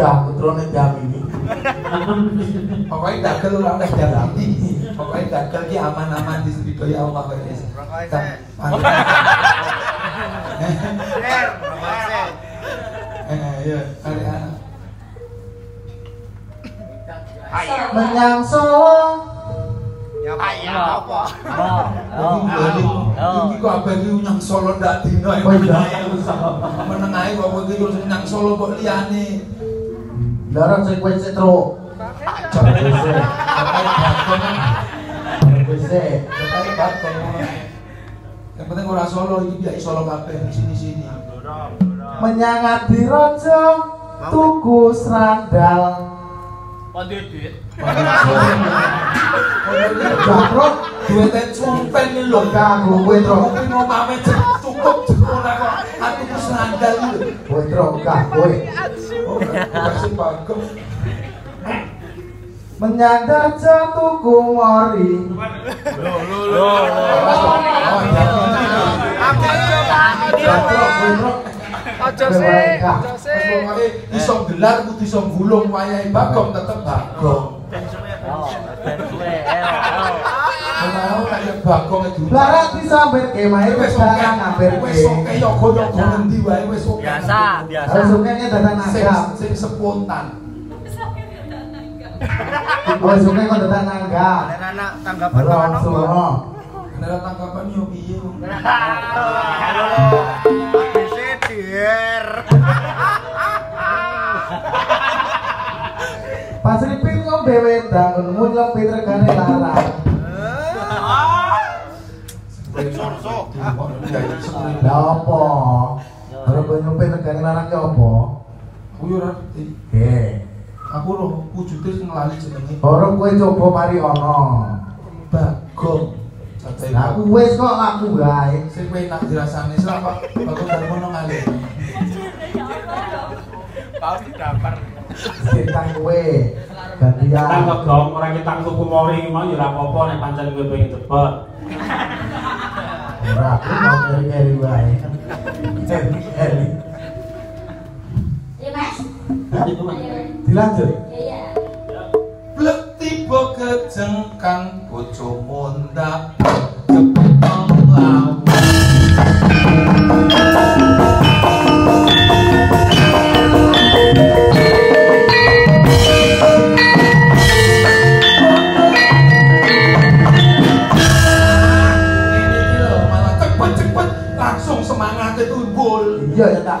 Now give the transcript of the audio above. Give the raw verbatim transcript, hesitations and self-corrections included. Dah putrone Jamimi. Pokoknya dagel ora oleh dalami. Pokoknya dagel ki aman-aman di sedaya Allah kok wis. Eh ya, kali ana. Menyangso ya apa? Ini kok abang itu nyang Solo ndak dino ya. Menengahi kok kowe terus nyang Solo kok liyane. Ndarang sing kowe sik tro. Yang penting ora Solo iki biak Solo kabeh sini-sini. Menyang Adirojo tuku srandal. Padahal duit jakrok duitnya cumpen nih loh kak gue trok tapi mau pamit cukup cukup kok aku kesandal nih gue trok kak gue kasih bagong menyandar jatuhku ngori loh loh loh jakrok gue trok Jose, Jose. Isong gelar putih isong gulung wayahe bagong tetep bagong. Mau kaya bagong e dulu. Larat disamber kemahe wis barang hampir wis oke yo gono ngendi wae wis oke. Biasa, biasa. Wis oke nek dadak nanggap sing spontan. Wis oke yo dadak nanggap. Wis oke kok dadak nanggap. Nek anak tanggapan ono. Nek tanggapan yo piye wong. Pas ripin ngombe wedang muncul pitregane larang. Sorso. Lah opo? Berapa nyumpet negane larang ki opo? Kuwi ora ngerti. Nggih. Aku lho wujude sing lali jenenge. Ora kowe coba mari ana. Bagong. Aku wis kok laku wae. Sing enak dirasane selapa bakul ngono kali. Pau didapar. Ditang kowe. Gantian. Tang gedong ora ketang tuku mori mau ya ora apa-apa nek pancen kowe pengen cepet. Ora aku mau ngeri-ngeri wae. Ngeri. Iya, Mas. Dilanjut. Iya. Blek tiba kejengkang bojo mondak cepet lawan. Langsung semangatnya tumbul. Iya, tak